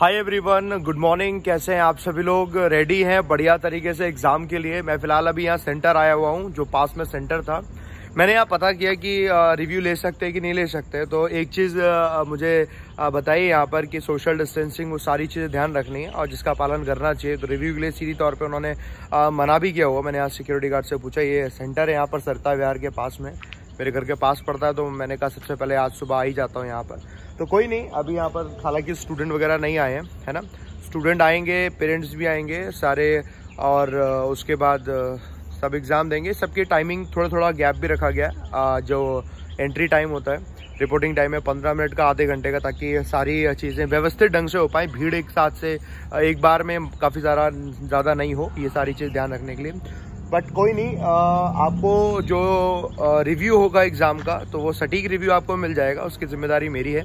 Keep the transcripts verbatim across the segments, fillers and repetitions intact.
Hi everyone, good morning. कैसे हैं आप सभी लोग? रेडी हैं बढ़िया तरीके से एग्ज़ाम के लिए? मैं फ़िलहाल अभी यहाँ सेंटर आया हुआ हूँ, जो पास में सेंटर था। मैंने यहाँ पता किया कि रिव्यू ले सकते हैं कि नहीं ले सकते। तो एक चीज़ मुझे बताइए यहाँ पर कि सोशल डिस्टेंसिंग, वो सारी चीज़ें ध्यान रखनी है और जिसका पालन करना चाहिए। तो रिव्यू के लिए सीधी तौर पे उन्होंने मना भी किया हुआ। मैंने यहाँ सिक्योरिटी गार्ड से पूछा, ये सेंटर है यहाँ पर सरता विहार के पास में, मेरे घर के पास पड़ता है, तो मैंने कहा सबसे पहले आज सुबह आ ही जाता हूँ यहाँ पर। तो कोई नहीं, अभी यहाँ पर हालांकि स्टूडेंट वगैरह नहीं आए हैं, है ना। स्टूडेंट आएंगे, पेरेंट्स भी आएंगे सारे, और उसके बाद सब एग्ज़ाम देंगे। सबकी टाइमिंग थोड़ा थोड़ा गैप भी रखा गया है। जो एंट्री टाइम होता है, रिपोर्टिंग टाइम है पंद्रह मिनट का, आधे घंटे का, ताकि सारी चीज़ें व्यवस्थित ढंग से हो पाए, भीड़ एक साथ से एक बार में काफ़ी ज़्यादा ज़्यादा नहीं हो, ये सारी चीज़ ध्यान रखने के लिए। बट कोई नहीं, आपको जो रिव्यू होगा एग्ज़ाम का, तो वो सटीक रिव्यू आपको मिल जाएगा, उसकी जिम्मेदारी मेरी है।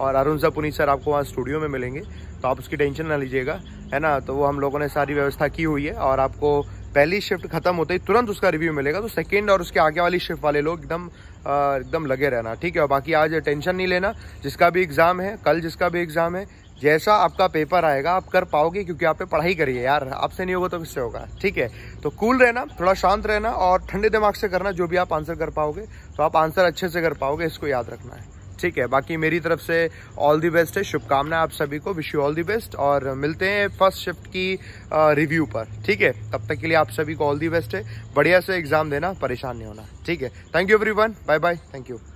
और अरुण सा पुनी सर आपको वहाँ स्टूडियो में मिलेंगे, तो आप उसकी टेंशन ना लीजिएगा, है ना। तो वो हम लोगों ने सारी व्यवस्था की हुई है, और आपको पहली शिफ्ट खत्म होते ही तुरंत उसका रिव्यू मिलेगा। तो सेकंड और उसके आगे वाली शिफ्ट वाले लोग एकदम एकदम लगे रहना, ठीक है। और बाकी आज टेंशन नहीं लेना, जिसका भी एग्ज़ाम है, कल जिसका भी एग्ज़ाम है, जैसा आपका पेपर आएगा आप कर पाओगे, क्योंकि आप पे पढ़ाई करिए यार। आपसे नहीं होगा तो किससे होगा, ठीक है। तो कूल रहना, थोड़ा शांत रहना, और ठंडे दिमाग से करना। जो भी आप आंसर कर पाओगे, तो आप आंसर अच्छे से कर पाओगे, इसको याद रखना है, ठीक है। बाकी मेरी तरफ से ऑल दी बेस्ट है, शुभकामनाएं आप सभी को, wish you all the best. और मिलते हैं फर्स्ट शिफ्ट की रिव्यू पर, ठीक है। तब तक के लिए आप सभी को ऑल दी बेस्ट है, बढ़िया से एग्जाम देना, परेशान नहीं होना, ठीक है। Thank you everyone, bye bye, thank you.